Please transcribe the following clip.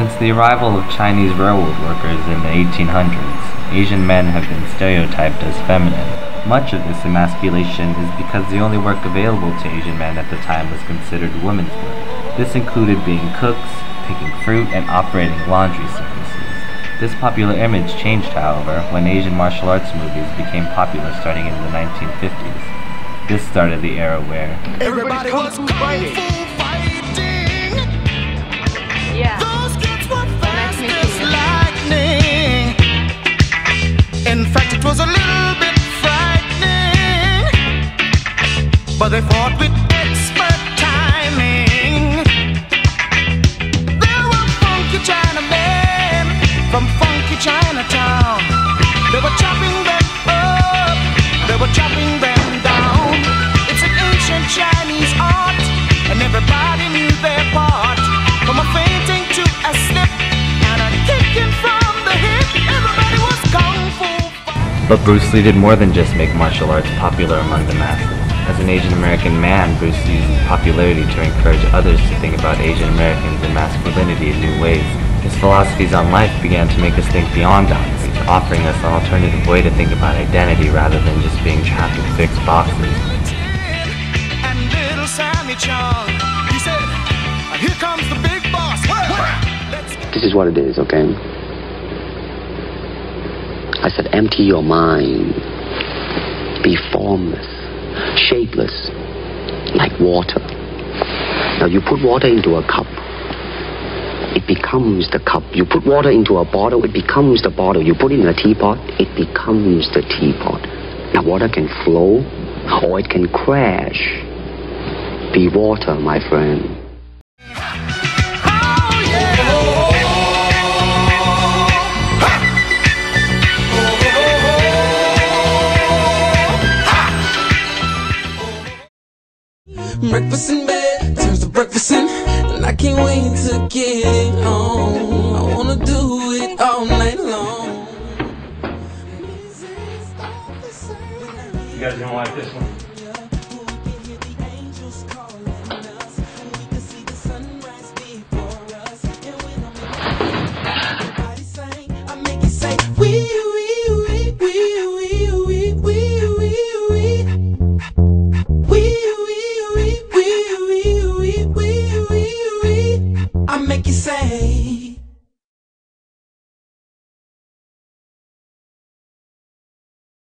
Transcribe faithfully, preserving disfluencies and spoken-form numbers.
Since the arrival of Chinese railroad workers in the eighteen hundreds, Asian men have been stereotyped as feminine. Much of this emasculation is because the only work available to Asian men at the time was considered women's work. This included being cooks, picking fruit, and operating laundry services. This popular image changed, however, when Asian martial arts movies became popular starting in the nineteen fifties. This started the era where everybody was kung fu fighting. Yeah. Those kids were fast as lightning. In fact, it was a little bit frightening, but they fought with expert timing. There were funky Chinamen from funky Chinatown. They were chopping them up. They were chopping them. Chinese art, and everybody knew their part. From a fainting to a slip, and a kicking from the hip, everybody was kung fu. But Bruce Lee did more than just make martial arts popular among the masses. As an Asian American man, Bruce used his popularity to encourage others to think about Asian Americans and masculinity in new ways. His philosophies on life began to make us think beyond boundaries, offering us an alternative way to think about identity rather than just being trapped in fixed boxes. Sammy Chong, he said, "Here comes the big boss." This is what it is, okay? I said, empty your mind. Be formless, shapeless, like water. Now you put water into a cup, it becomes the cup. You put water into a bottle, it becomes the bottle. You put it in a teapot, it becomes the teapot. Now water can flow or it can crash. Be water, my friend. Breakfast in bed, turns to breakfast in, and I can't wait to get home. I wanna do it all night long. You guys don't like this one?